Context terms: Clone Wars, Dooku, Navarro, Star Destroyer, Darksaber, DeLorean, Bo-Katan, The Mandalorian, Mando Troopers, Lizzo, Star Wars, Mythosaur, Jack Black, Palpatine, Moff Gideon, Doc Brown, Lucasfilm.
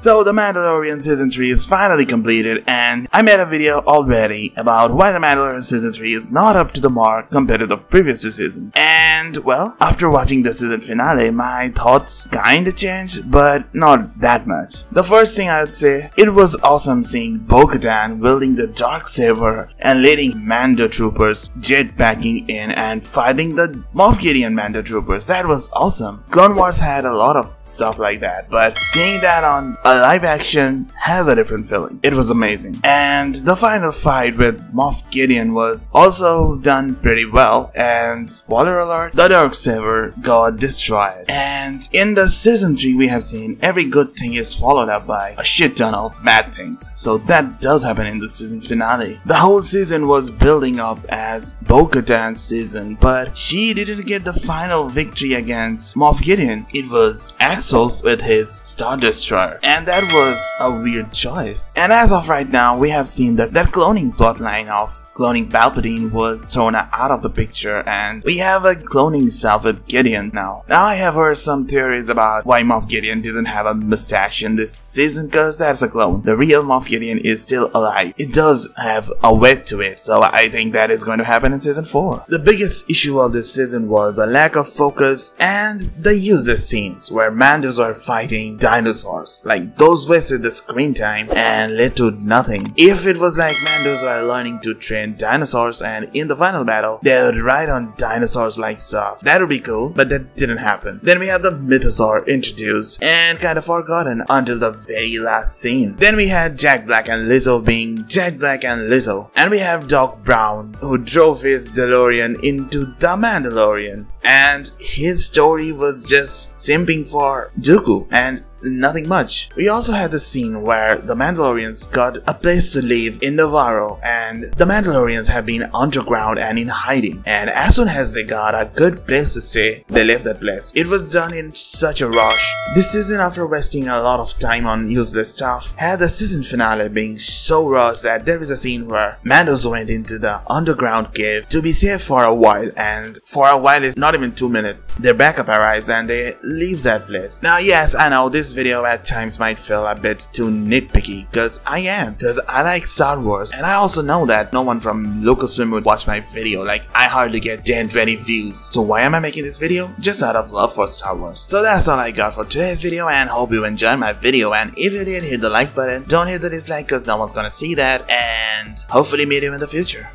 So The Mandalorian Season 3 is finally completed, and I made a video already about why The Mandalorian Season 3 is not up to the mark compared to the previous two seasons. And well, after watching the season finale, my thoughts kinda changed, but not that much. The first thing I'd say, it was awesome seeing Bo-Katan wielding the Darksaber and leading Mando Troopers jetpacking in and fighting the Moff Gideon Mando Troopers. That was awesome. Clone Wars had a lot of stuff like that, but seeing that on a live action has a different feeling. It was amazing. And the final fight with Moff Gideon was also done pretty well, and spoiler alert, the Darksaber got destroyed. And in the season 3 we have seen every good thing is followed up by a shit ton of bad things. So that does happen in the season finale. The whole season was building up as Bo-Katan's season, but she didn't get the final victory against Moff Gideon. It was Axel with his Star Destroyer. And that was a weird choice. And as of right now, we have seen that cloning plotline of cloning Palpatine was thrown out of the picture, and we have a cloning stuff with Gideon now. Now I have heard some theories about why Moff Gideon doesn't have a mustache in this season, because that's a clone. The real Moff Gideon is still alive. It does have a wit to it, so I think that is going to happen in season 4. The biggest issue of this season was a lack of focus and the useless scenes where Mandos are fighting dinosaurs. Like, those wasted the screen time and led to nothing. If it was like Mandos are learning to train dinosaurs and in the final battle they would ride on dinosaurs like stuff, that would be cool, but that didn't happen. Then we have the Mythosaur introduced and kinda forgotten until the very last scene. Then we had Jack Black and Lizzo being Jack Black and Lizzo, and we have Doc Brown who drove his DeLorean into The Mandalorian, and his story was just simping for Dooku and nothing much. We also had the scene where the Mandalorians got a place to live in Navarro, and the Mandalorians have been underground and in hiding, and as soon as they got a good place to stay, they left that place. It was done in such a rush. This season, after wasting a lot of time on useless stuff, had the season finale being so rushed that there is a scene where Mandos went into the underground cave to be safe for a while, and for a while is not even 2 minutes. Their backup arrives and they leave that place. Now yes, I know this video at times might feel a bit too nitpicky, because I am, because I like Star Wars, and I also know that no one from Lucasfilm would watch my video. Like, I hardly get 10-20 views, so why am I making this video? Just out of love for Star Wars. So that's all I got for today's video, and hope you enjoyed my video, and if you did, hit the like button, don't hit the dislike because no one's gonna see that, and hopefully meet you in the future.